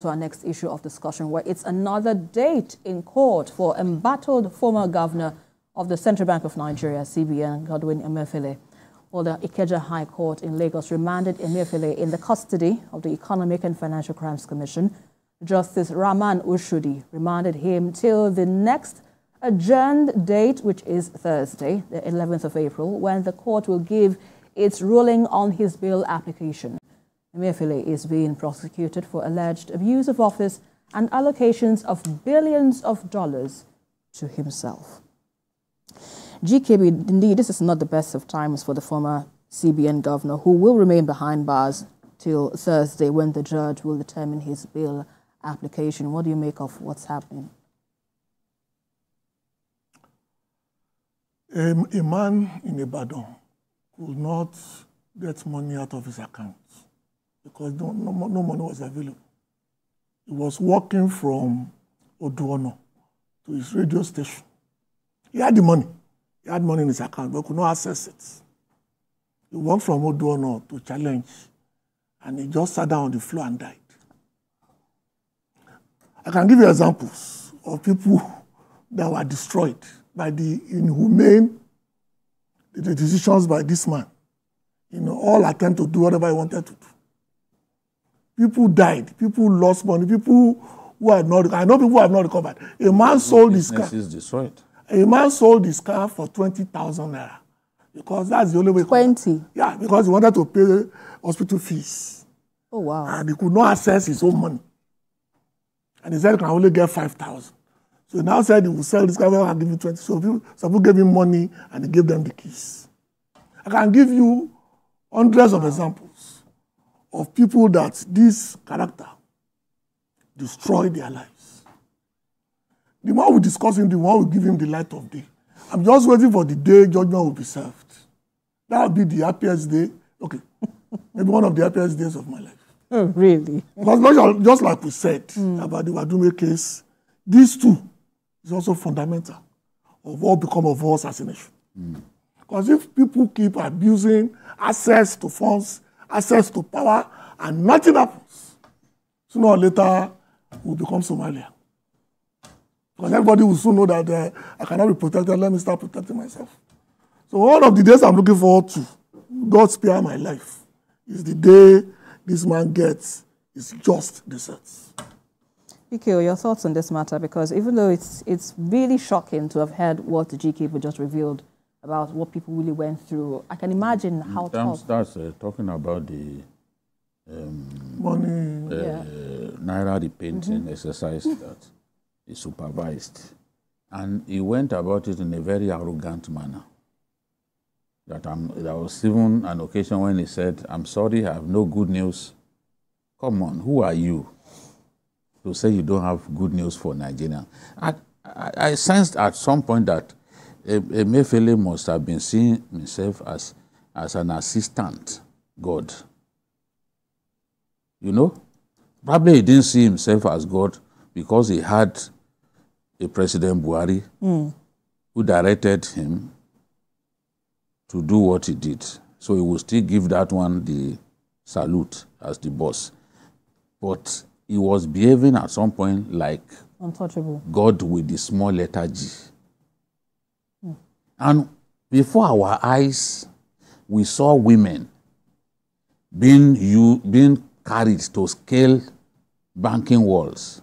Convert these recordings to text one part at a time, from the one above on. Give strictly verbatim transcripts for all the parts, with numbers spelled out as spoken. To our next issue of discussion, where it's another date in court for embattled former governor of the Central Bank of Nigeria, C B N, Godwin Emefiele. Well, the Ikeja High Court in Lagos remanded Emefiele in the custody of the Economic and Financial Crimes Commission. Justice Rahman Ushudi remanded him till the next adjourned date, which is Thursday, the eleventh of April, when the court will give its ruling on his bail application. Emefiele is being prosecuted for alleged abuse of office and allocations of billions of dollars to himself. G K B, indeed, this is not the best of times for the former C B N governor, who will remain behind bars till Thursday when the judge will determine his bail application. What do you make of what's happening? A, a man in Ibadan could not get money out of his account, because no, no, no money was available. He was walking from Oduono to his radio station. He had the money. He had money in his account, but could not access it. He walked from Oduono to Challenge, and he just sat down on the floor and died. I can give you examples of people that were destroyed by the inhumane the decisions by this man. You know, all attempt to do whatever he wanted to do. People died. People lost money. People who are not, I know people who have not recovered. A man sold his car. A man sold his car for twenty thousand naira. Because that's the only way. twenty? Yeah, because he wanted to pay hospital fees. Oh, wow. And he could not access his own money. And he said he can only get five thousand. So he now said he will sell this car and give you twenty. So people, some people gave him money and he gave them the keys. I can give you hundreds wow. of examples of people that this character destroyed their lives. The one we discuss him, the one we give him the light of day. I'm just waiting for the day judgment will be served. That will be the happiest day. Okay, maybe one of the happiest days of my life. Oh, really? Because just like we said mm. about the Wadume case, these two is also fundamental of what become of us as a nation. Mm. Because if people keep abusing access to funds, access to power, and nothing happens, sooner or later, we'll become Somalia. Because everybody will soon know that uh, I cannot be protected, let me start protecting myself. So one of the days I'm looking forward to, God spare my life, is the day this man gets his just deserts. Ikeo, your thoughts on this matter? Because even though it's, it's really shocking to have heard what the G K B just revealed about what people really went through, I can imagine how tough. That's uh, talking about the um, money, uh, yeah. Naira repainting mm-hmm. exercise that he supervised, and he went about it in a very arrogant manner. That I'm, there was even an occasion when he said, "I'm sorry, I have no good news." Come on, who are you to say you don't have good news for Nigeria? I, I, I sensed at some point that Emefiele must have been seeing himself as, as an assistant God. You know? Probably he didn't see himself as God because he had a President Buhari mm. who directed him to do what he did. So he will still give that one the salute as the boss. But he was behaving at some point like untouchable God with the small letter G. And before our eyes, we saw women being, you, being carried to scale banking walls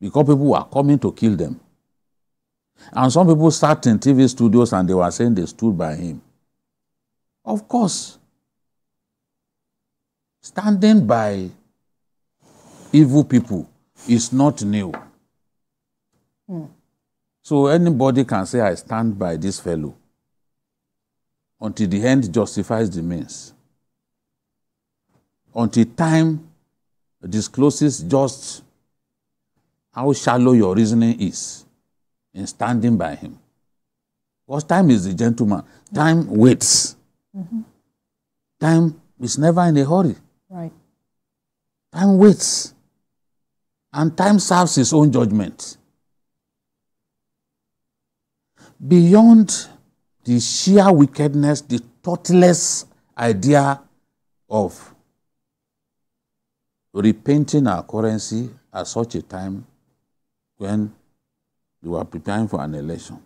because people were coming to kill them. And some people sat in T V studios and they were saying they stood by him. Of course, standing by evil people is not new. Mm. So anybody can say, I stand by this fellow until the end justifies the means, until time discloses just how shallow your reasoning is in standing by him. Because time is the gentleman. Time waits. Mm-hmm. Time is never in a hurry. Right. Time waits. And time serves his own judgment. Beyond the sheer wickedness, the thoughtless idea of repainting our currency at such a time when they were preparing for an election.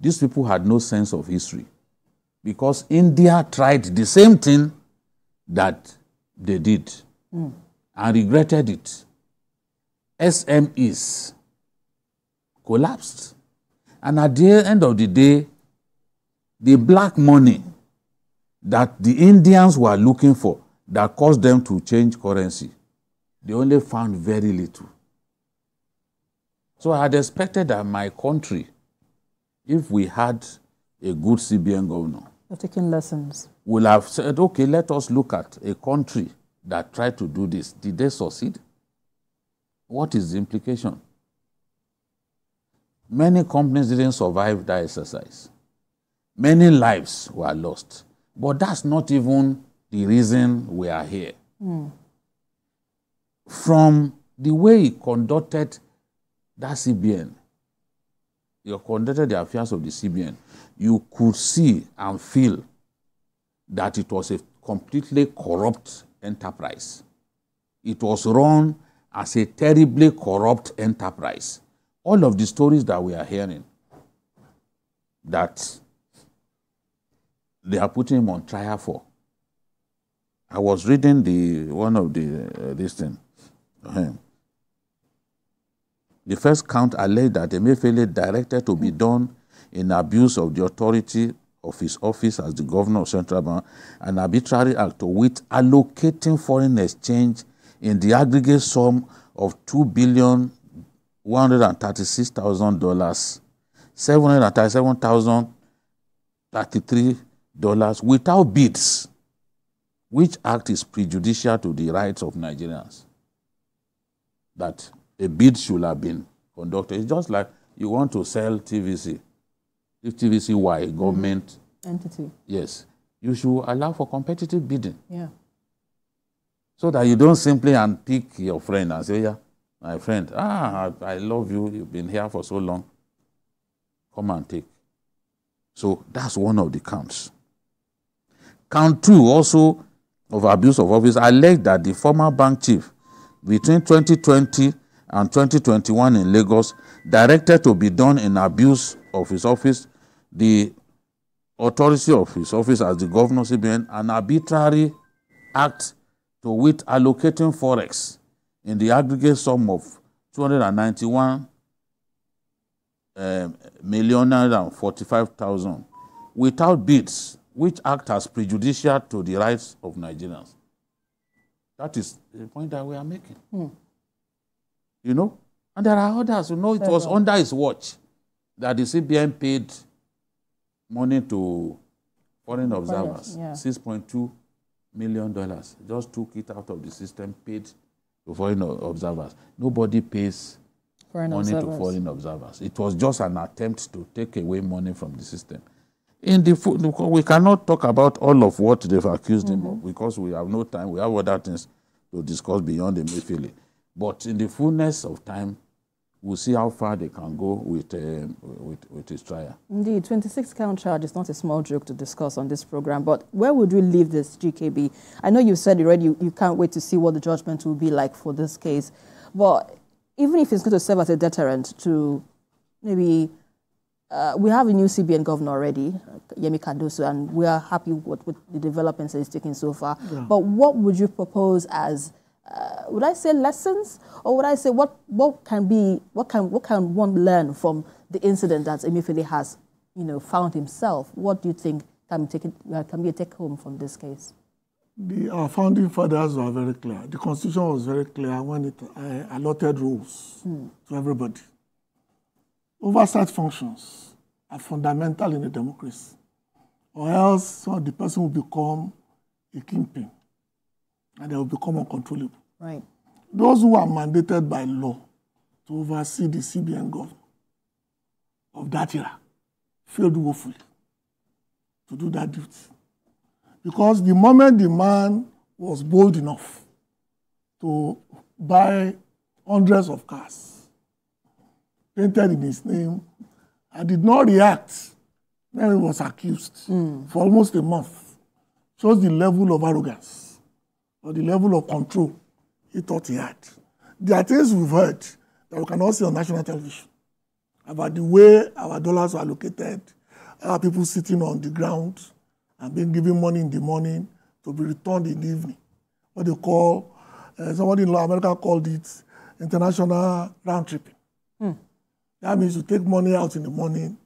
These people had no sense of history, because India tried the same thing that they did mm. and regretted it. S M Es collapsed. And at the end of the day, the black money that the Indians were looking for that caused them to change currency, they only found very little. So I had expected that my country, if we had a good C B N governor, we're taking lessons, would have said, okay, let us look at a country that tried to do this. Did they succeed? What is the implication? Many companies didn't survive that exercise. Many lives were lost. But that's not even the reason we are here. Mm. From the way he conducted that C B N, he conducted the affairs of the C B N, you could see and feel that it was a completely corrupt enterprise. It was run as a terribly corrupt enterprise. All of the stories that we are hearing, that they are putting him on trial for. I was reading the one of the uh, this thing. Um, the first count alleged that Emefiele directed to be done in abuse of the authority of his office as the governor of Central Bank, an arbitrary act to which allocating foreign exchange in the aggregate sum of two billion one hundred and thirty-six thousand dollars, seven hundred and thirty-seven thousand thirty-three dollars without bids, which act is prejudicial to the rights of Nigerians. That a bid should have been conducted. It's just like you want to sell T V C. If T V C were a government mm. entity, yes, you should allow for competitive bidding. Yeah. So that you don't simply unpick your friend and say, yeah, my friend, ah, I, I love you. You've been here for so long. Come and take. So that's one of the counts. Count two, also of abuse of office, alleged that the former bank chief, between twenty twenty and twenty twenty-one in Lagos, directed to be done in abuse of his office, the authority of his office as the governor C B N, an arbitrary act to which allocating forex in the aggregate sum of two hundred ninety-one Uh, one million nine hundred forty-five thousand without bids, which act as prejudicial to the rights of Nigerians. That is the point that we are making. Hmm. You know? And there are others. You know, it was under his watch that the C B N paid money to foreign observers. Yeah. six point two million dollars. Just took it out of the system, paid to foreign observers. Nobody pays money observers. to foreign observers. It was just an attempt to take away money from the system. In the we cannot talk about all of what they've accused mm-hmm. him of, because we have no time. We have other things to discuss beyond the Emefiele. But in the fullness of time, we'll see how far they can go with, uh, with, with his trial. Indeed, twenty-six count charge is not a small joke to discuss on this program, but where would we leave this, G K B? I know you said already you, you can't wait to see what the judgment will be like for this case, but even if it's going to serve as a deterrent to maybe, uh, we have a new C B N governor already, Yemi Kadosu, and we are happy with, with the developments that he's taking so far. Yeah. But what would you propose as, uh, would I say lessons, or would I say what what can be what can what can one learn from the incident that Emefiele has, you know, found himself? What do you think can be taken can be a take home from this case? The, our founding fathers were very clear. The Constitution was very clear when it uh, allotted rules mm. to everybody. Oversight functions are fundamental in a democracy, or else so the person will become a kingpin and they will become uncontrollable. Right. Those who are mandated by law to oversee the C B N government of that era failed woefully to do that duty. Because the moment the man was bold enough to buy hundreds of cars painted in his name, I did not react when he was accused mm. for almost a month. Shows the level of arrogance or the level of control he thought he had. There are things we've heard that we cannot see on national television about the way our dollars were allocated, our people sitting on the ground and being given money in the morning to be returned in the evening. What they call, uh, somebody in America called it international round tripping. Mm. That means you take money out in the morning,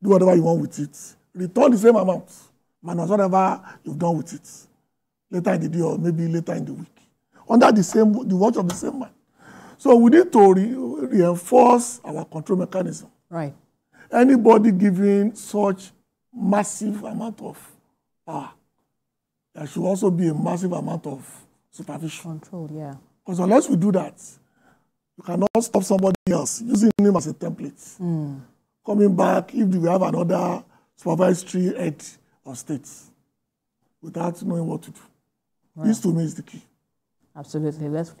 do whatever you want with it, return the same amount, minus whatever you've done with it, later in the day or maybe later in the week, under the same the watch of the same man. So we need to re reinforce our control mechanism. Right. Anybody giving such massive amount of power, there should also be a massive amount of supervision. Control, yeah. Because unless we do that, you cannot stop somebody else using him as a template. Mm. Coming back, if we have another supervisory head of states, without knowing what to do. Right. This to me is the key. Absolutely. Let's